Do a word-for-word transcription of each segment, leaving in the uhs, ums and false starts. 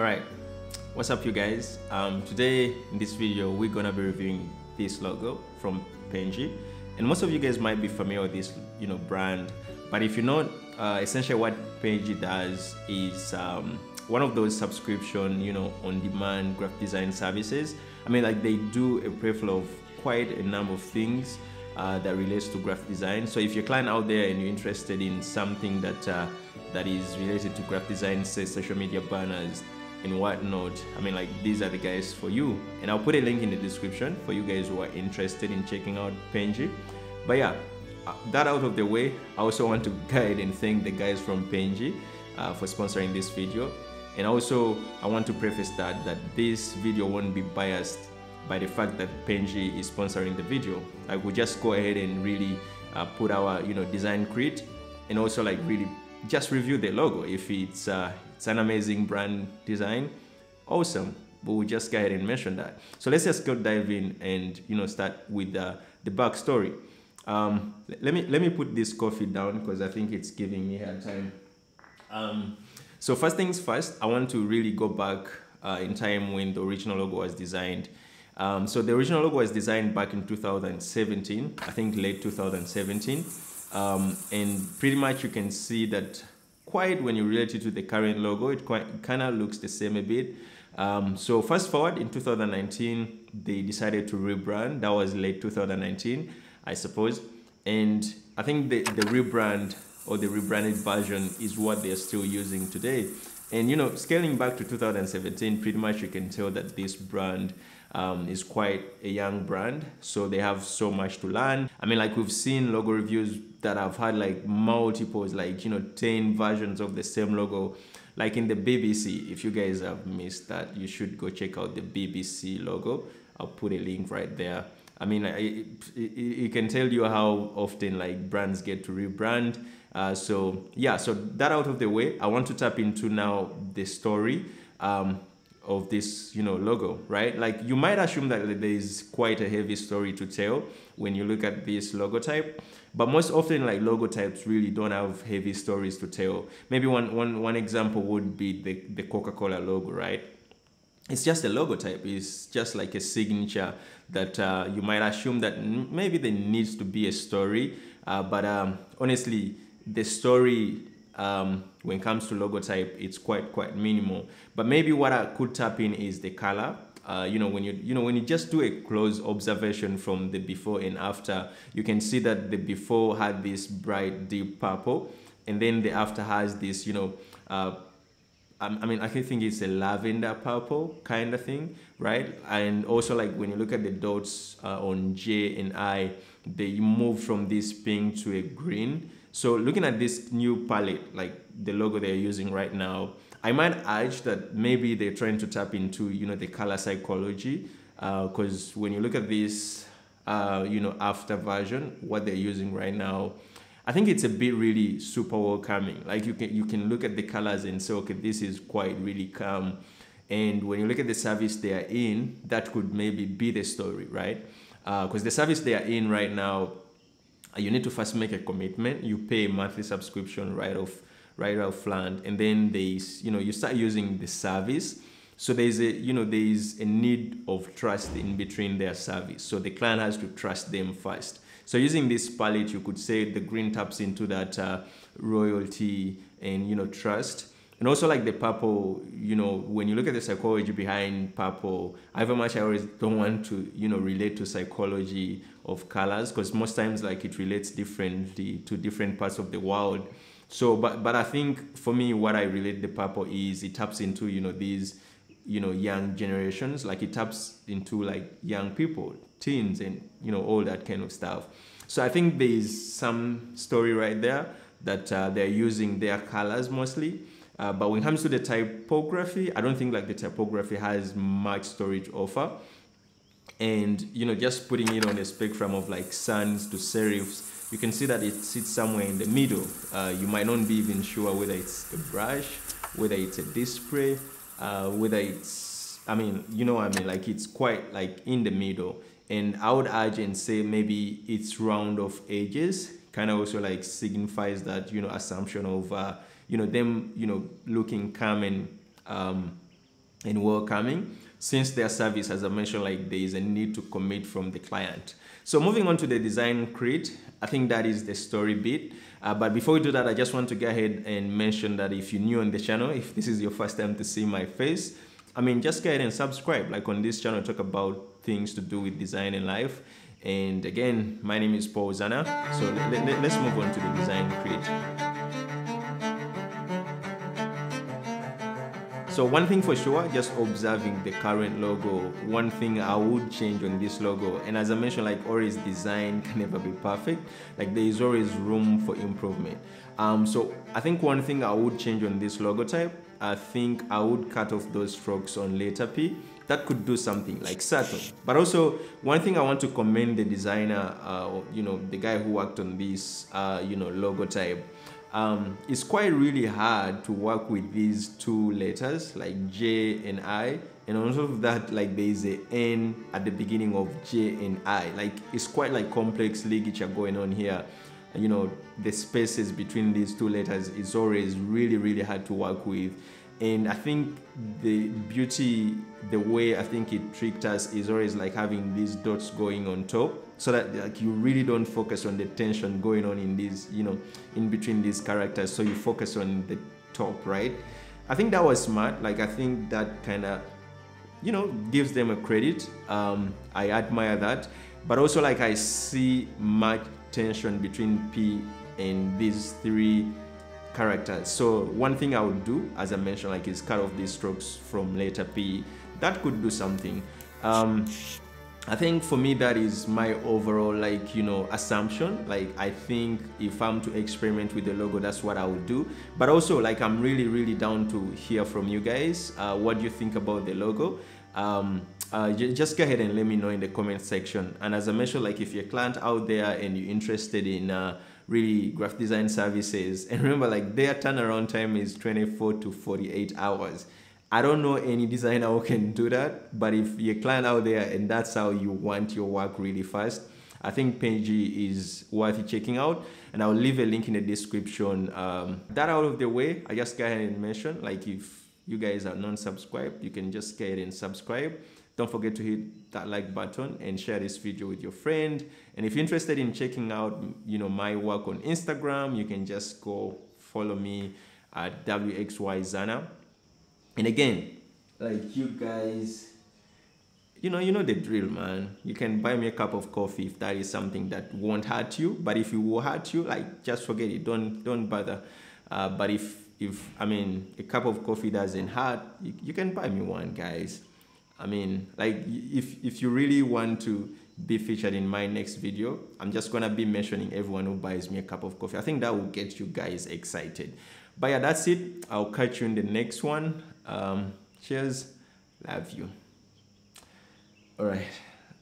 Alright, what's up you guys? Um, today in this video we're gonna be reviewing this logo from Penji, and most of you guys might be familiar with this you know brand, but if you're not, uh, essentially what Penji does is um, one of those subscription you know on-demand graphic design services. I mean, like, they do a plethora of quite a number of things uh, that relates to graphic design. So if you're a client out there and you're interested in something that uh, that is related to graphic design, say social media banners and whatnot, I mean, like, these are the guys for you. And I'll put a link in the description for you guys who are interested in checking out Penji. But yeah, that out of the way, I also want to guide and thank the guys from Penji uh, for sponsoring this video. And also, I want to preface that that this video won't be biased by the fact that Penji is sponsoring the video. Like, we'll just go ahead and really uh, put our you know design crit, and also like really just review the logo. If it's uh, it's an amazing brand design, awesome, but we'll just go ahead and mention that. So let's just go dive in and you know start with uh, the backstory. Um, let me let me put this coffee down because I think it's giving me a hard time. Um, so first things first, I want to really go back uh, in time when the original logo was designed. Um, so the original logo was designed back in two thousand seventeen, I think late two thousand seventeen. Um, and pretty much you can see that quite when you relate it to the current logo, it quite kind of looks the same a bit. Um, so fast forward in two thousand nineteen, they decided to rebrand. That was late two thousand nineteen, I suppose. And I think the, the rebrand or the rebranded version is what they're still using today. And, you know, scaling back to two thousand seventeen, pretty much you can tell that this brand um, is quite a young brand. So they have so much to learn. I mean, like, we've seen logo reviews that have had like multiples, like, you know, ten versions of the same logo. Like in the B B C, if you guys have missed that, you should go check out the B B C logo. I'll put a link right there. I mean, it, it, it can tell you how often like brands get to rebrand. Uh, so yeah, so that out of the way, I want to tap into now the story um, of this, you know, logo, right? Like, you might assume that there is quite a heavy story to tell when you look at this logo type, but most often like logo types really don't have heavy stories to tell. Maybe one, one, one example would be the, the Coca-Cola logo, right? It's just a logo type. It's just like a signature that uh, you might assume that maybe there needs to be a story. Uh, but um, honestly, the story um, when it comes to logo type, it's quite quite minimal. But maybe what I could tap in is the color. Uh, you know, when you you know when you just do a close observation from the before and after, you can see that the before had this bright deep purple, and then the after has this you know. Uh, I mean, I think it's a lavender purple kind of thing, right? And also, like, when you look at the dots uh, on J and I, they move from this pink to a green. So looking at this new palette, like the logo they're using right now, I might urge that maybe they're trying to tap into, you know, the color psychology. Because uh, when you look at this, uh, you know, after version, what they're using right now, I think it's a bit really super welcoming. Like, you can you can look at the colors and say, okay, this is quite really calm. And when you look at the service they are in, that could maybe be the story, right? Because uh, the service they are in right now, you need to first make a commitment. You pay a monthly subscription right off, right off land, and then they, you know, you start using the service. So there's a, you know, there's a need of trust in between their service. So the client has to trust them first. So using this palette, you could say the green taps into that uh, royalty and, you know, trust. And also like the purple, you know, when you look at the psychology behind purple, however much I always don't want to, you know, relate to psychology of colors, because most times like it relates differently to different parts of the world. So, but, but I think for me, what I relate the purple is it taps into, you know, these, you know, young generations, like it taps into like young people, teens, and you know all that kind of stuff. So I think there is some story right there that uh, they're using their colors mostly, uh, but when it comes to the typography, I don't think like the typography has much story to offer. And you know, just putting it on a spectrum of like sans to serifs, you can see that it sits somewhere in the middle. Uh, you might not be even sure whether it's a brush, whether it's a display, uh, whether it's, I mean, you know what I mean, like it's quite like in the middle. And I would urge and say maybe it's round of edges kind of also like signifies that, you know, assumption of, uh, you know, them, you know, looking calm and, um, and welcoming, since their service, as I mentioned, like there is a need to commit from the client. So moving on to the design creed, I think that is the story bit. Uh, but before we do that, I just want to go ahead and mention that if you're new on the channel, if this is your first time to see my face, I mean, just go ahead and subscribe. Like on this channel, I talk about things to do with design and life. And again, my name is Paul Zana. So let, let, let's move on to the design creed. So one thing for sure, just observing the current logo, one thing I would change on this logo, and as I mentioned, like always, design can never be perfect. Like there is always room for improvement. Um, so I think one thing I would change on this logo type, I think I would cut off those strokes on letter P. That could do something like certain. But also, one thing I want to commend the designer, uh, you know, the guy who worked on this, uh, you know, logo type. Um, it's quite really hard to work with these two letters, like J and I. And on top of that, like there is a N at the beginning of J and I. Like it's quite like complex ligature going on here. You know, the spaces between these two letters is always really, really hard to work with. And I think the beauty, the way I think it tricked us is always like having these dots going on top, so that like you really don't focus on the tension going on in these, you know, in between these characters. So you focus on the top, right? I think that was smart. Like I think that kind of, you know, gives them a credit. Um, I admire that. But also like I see much tension between P and these three characters. So one thing I would do, as I mentioned, like is cut off these strokes from letter P. That could do something. Um, I think for me that is my overall, like, you know, assumption. Like I think if I'm to experiment with the logo, that's what I would do. But also like I'm really, really down to hear from you guys. Uh, what do you think about the logo? Um, uh, just go ahead and let me know in the comment section. And as I mentioned, like if you're a client out there and you're interested in uh, really graphic design services, and remember like their turnaround time is twenty-four to forty-eight hours. I don't know any designer who can do that, but if you're a client out there and that's how you want your work really fast, I think Penji is worth checking out, and I'll leave a link in the description. Um, that out of the way, I just go ahead and mention, like if you guys are non-subscribed, you can just go ahead and subscribe. Don't forget to hit that like button and share this video with your friend. And if you're interested in checking out, you know, my work on Instagram, you can just go follow me at W X Y Zana. And again, like you guys, you know, you know the drill, man. You can buy me a cup of coffee if that is something that won't hurt you. But if it will hurt you, like just forget it. Don't don't bother. Uh, but if if I mean a cup of coffee doesn't hurt, you, you can buy me one, guys. I mean, like if if you really want to be featured in my next video, I'm just gonna be mentioning everyone who buys me a cup of coffee. I think that will get you guys excited. But yeah, that's it. I'll catch you in the next one. Um, cheers, love you. All right.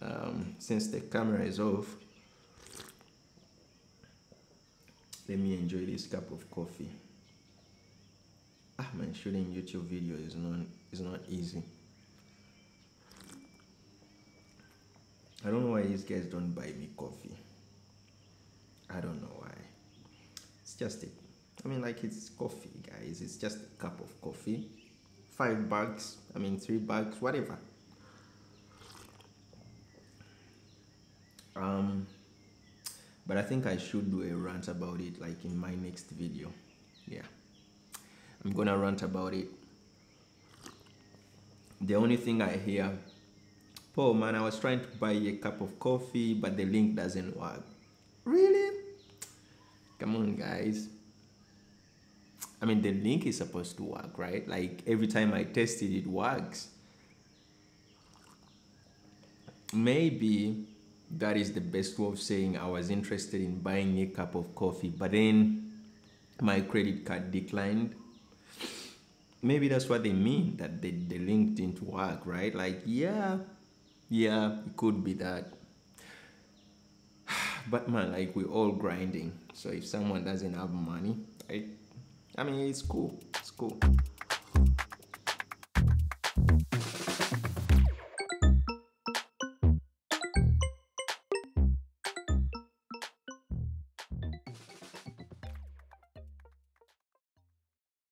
Um, since the camera is off, let me enjoy this cup of coffee. Ah man, shooting YouTube video is not is not easy. I don't know why these guys don't buy me coffee. I don't know why. It's just it. I mean, like it's coffee, guys. It's just a cup of coffee. Five bucks. I mean, three bucks. Whatever. Um, but I think I should do a rant about it, like in my next video. Yeah, I'm gonna rant about it. The only thing I hear. Oh man, I was trying to buy a cup of coffee, but the link doesn't work. Really? Come on, guys. I mean, the link is supposed to work, right? Like every time I test it, it works. Maybe that is the best way of saying I was interested in buying a cup of coffee, but then my credit card declined. Maybe that's what they mean, that the, the link didn't work, right? Like, yeah. Yeah, it could be that. But man, like we're all grinding. So if someone doesn't have money, I, I mean, it's cool. It's cool.